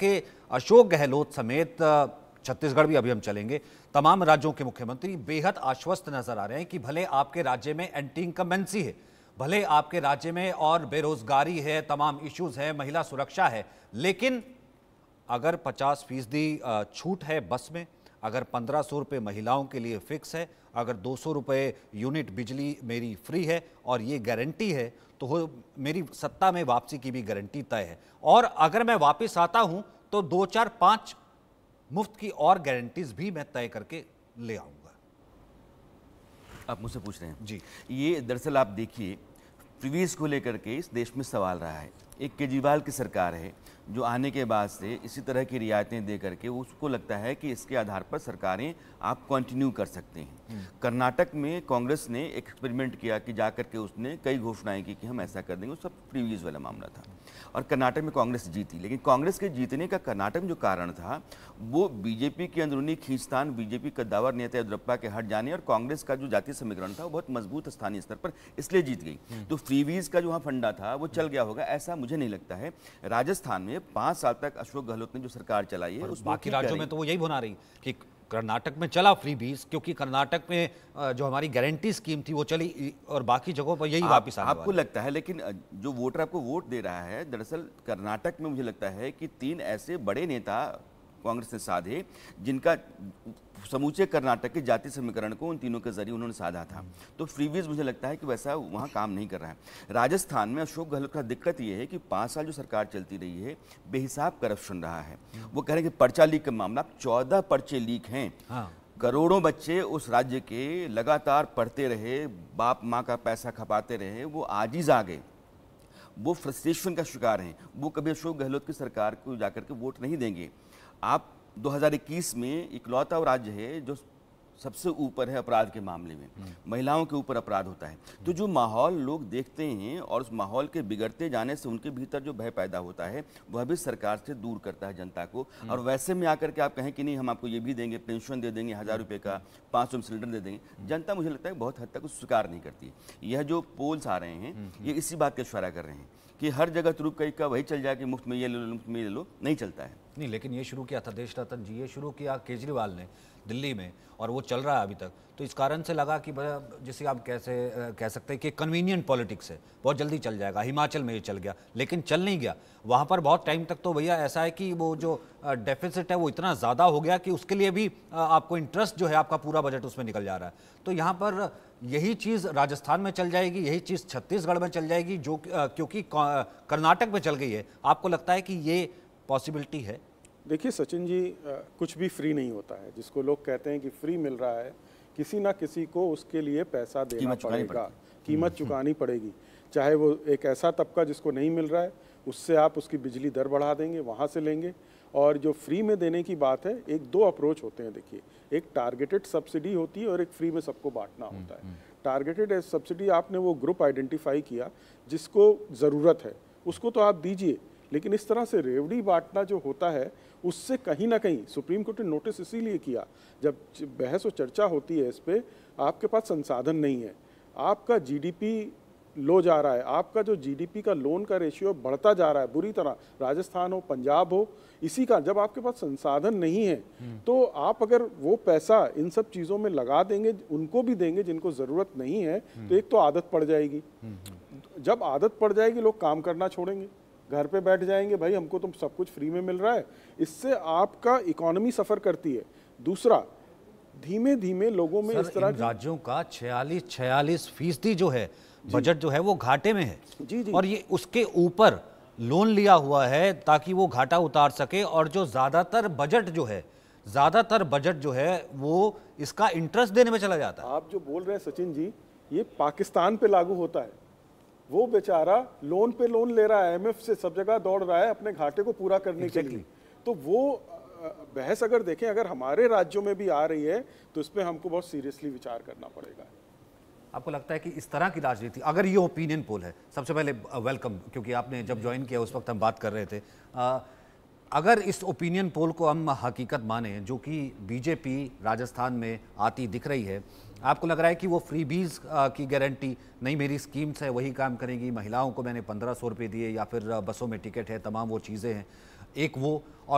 के अशोक गहलोत समेत छत्तीसगढ़ भी, अभी हम चलेंगे, तमाम राज्यों के मुख्यमंत्री बेहद आश्वस्त नजर आ रहे हैं कि भले आपके राज्य में एंटी इनकम्बेंसी है, भले आपके राज्य में और बेरोजगारी है, तमाम इश्यूज है, महिला सुरक्षा है, लेकिन अगर 50% छूट है बस में, अगर 1500 रुपये महिलाओं के लिए फिक्स है, अगर 200 रुपये यूनिट बिजली मेरी फ्री है और ये गारंटी है, तो हो मेरी सत्ता में वापसी की भी गारंटी तय है, और अगर मैं वापस आता हूँ तो 2, 4, 5 मुफ्त की और गारंटीज भी मैं तय करके ले आऊँगा। आप मुझसे पूछ रहे हैं जी, ये दरअसल आप देखिए प्रीवियस को लेकर के इस देश में सवाल रहा है। एक केजरीवाल की सरकार है जो आने के बाद से इसी तरह की रियायतें दे करके उसको लगता है कि इसके आधार पर सरकारें आप कंटिन्यू कर सकते हैं। कर्नाटक में कांग्रेस ने एक्सपेरिमेंट किया कि जा करके उसने कई घोषणाएं की कि हम ऐसा कर देंगे, वो सब प्रीवियस वाला मामला था, और कर्नाटक में कांग्रेस जीती। लेकिन कांग्रेस के जीतने का कर्नाटक में जो कारण था वो बीजेपी की अंदरूनी खींचतान, बीजेपी का दावर नेता येदुरप्पा के हट जाने और कांग्रेस का जो जातीय समीकरण था वो बहुत मजबूत स्थानीय स्तर पर इसलिए जीत गई। तो फ्रीवीज का जो वहाँ फंडा था वो चल गया होगा, ऐसा मुझे नहीं लगता है। राजस्थान में 5 साल तक अशोक गहलोत ने जो सरकार चलाई है, बाकी राज्यों में तो वो यही बना रही कि कर्नाटक में चला फ्री बीज, क्योंकि कर्नाटक में जो हमारी गारंटी स्कीम थी वो चली और बाकी जगहों पर यही वापस आने वाला। आपको लगता है लेकिन जो वोटर आपको वोट दे रहा है, दरअसल कर्नाटक में मुझे लगता है कि 3 ऐसे बड़े नेता कांग्रेस ने साधे जिनका समूचे कर्नाटक के जाति समीकरण को उन तीनों के जरिए उन्होंने साधा था, तो फ्रीवीज मुझे लगता है कि वैसा वहाँ काम नहीं कर रहा है। राजस्थान में अशोक गहलोत का दिक्कत ये है कि 5 साल जो सरकार चलती रही है बेहिसाब करप्शन रहा है। वो कह रहे हैं कि पर्चा लीक का मामला, 14 पर्चे लीक हैं। हाँ। करोड़ों बच्चे उस राज्य के लगातार पढ़ते रहे, बाप माँ का पैसा खपाते रहे, वो आजीज आ गए, वो फ्रस्ट्रेशन का शिकार हैं, वो कभी अशोक गहलोत की सरकार को जाकर के वोट नहीं देंगे। आप 2021 में इकलौता राज्य है जो सबसे ऊपर है अपराध के मामले में, महिलाओं के ऊपर अपराध होता है। तो जो माहौल लोग देखते हैं और उस माहौल के बिगड़ते जाने से उनके भीतर जो भय पैदा होता है वह भी सरकार से दूर करता है जनता को। और वैसे में आकर के आप कहें कि नहीं, हम आपको ये भी देंगे, पेंशन दे देंगे, 1000 रुपये का 500 सिलेंडर दे देंगे, जनता मुझे लगता है बहुत हद तक उस स्वीकार नहीं करती। यह जो पोल्स आ रहे हैं ये इसी बात का इशारा कर रहे हैं कि हर जगह तुरुप कहीं का वही चल जाए कि मुफ्त में ये ले लो, मुफ्त में ये ले लो, नहीं चलता है। नहीं, लेकिन ये शुरू किया था देश रतन जी, ये शुरू किया केजरीवाल ने दिल्ली में और वो चल रहा है अभी तक। तो इस कारण से लगा कि जिसे आप कैसे कह सकते हैं कि कन्वीनियंट पॉलिटिक्स है, बहुत जल्दी चल जाएगा। हिमाचल में ये चल गया लेकिन चल नहीं गया, वहाँ पर बहुत टाइम तक तो भैया ऐसा है कि वो जो डेफिसिट है वो इतना ज़्यादा हो गया कि उसके लिए भी आपको इंटरेस्ट जो है आपका पूरा बजट उसमें निकल जा रहा है। तो यहाँ पर यही चीज़ राजस्थान में चल जाएगी, यही चीज़ छत्तीसगढ़ में चल जाएगी, जो क्योंकि कर्नाटक में चल गई है। आपको लगता है कि ये पॉसिबिलिटी है? देखिए सचिन जी, कुछ भी फ्री नहीं होता है। जिसको लोग कहते हैं कि फ्री मिल रहा है, किसी ना किसी को उसके लिए पैसा देना पड़ेगा, कीमत चुकानी पड़ेगी। चाहे वो एक ऐसा तबका जिसको नहीं मिल रहा है, उससे आप उसकी बिजली दर बढ़ा देंगे, वहाँ से लेंगे। और जो फ्री में देने की बात है, 1-2 अप्रोच होते हैं। देखिए, एक टारगेटेड सब्सिडी होती है और एक फ्री में सबको बांटना होता है। टारगेटेड सब्सिडी, आपने वो ग्रुप आइडेंटिफाई किया जिसको ज़रूरत है, उसको तो आप दीजिए, लेकिन इस तरह से रेवड़ी बांटना जो होता है उससे कहीं ना कहीं सुप्रीम कोर्ट ने नोटिस इसीलिए किया, जब बहस और चर्चा होती है इस पर, आपके पास संसाधन नहीं है, आपका जीडीपी लो जा रहा है, आपका जो जीडीपी का लोन का रेशियो बढ़ता जा रहा है बुरी तरह, राजस्थान हो पंजाब हो, इसी का जब आपके पास संसाधन नहीं है तो आप अगर वो पैसा इन सब चीज़ों में लगा देंगे, उनको भी देंगे जिनको ज़रूरत नहीं है, तो एक तो आदत पड़ जाएगी। जब आदत पड़ जाएगी लोग काम करना छोड़ेंगे, घर पे बैठ जाएंगे, भाई हमको तो सब कुछ फ्री में मिल रहा है। इससे आपका इकोनॉमी सफ़र करती है। दूसरा, धीमे धीमे लोगों में इस तरह राज्यों का 46-46% जो है बजट जो है वो घाटे में है। जी जी। और ये उसके ऊपर लोन लिया हुआ है ताकि वो घाटा उतार सके, और जो ज़्यादातर बजट जो है वो इसका इंटरेस्ट देने में चला जाता है। आप जो बोल रहे हैं सचिन जी, ये पाकिस्तान पर लागू होता है। वो बेचारा लोन पे लोन ले रहा है, एमएफ से सब जगह दौड़ रहा है अपने घाटे को पूरा करने के लिए। तो वो बहस अगर देखें, अगर हमारे राज्यों में भी आ रही है तो इस पर हमको बहुत सीरियसली विचार करना पड़ेगा। आपको लगता है कि इस तरह की राजनीति, अगर ये ओपिनियन पोल है, सबसे पहले वेलकम, क्योंकि आपने जब ज्वाइन किया उस वक्त हम बात कर रहे थे, अगर इस ओपिनियन पोल को हम हकीकत माने जो कि बीजेपी राजस्थान में आती दिख रही है, आपको लग रहा है कि वो फ्री बीज की गारंटी नहीं, मेरी स्कीम्स है वही काम करेंगी, महिलाओं को मैंने 1500 रुपये दिए या फिर बसों में टिकट है, तमाम वो चीज़ें हैं, एक वो और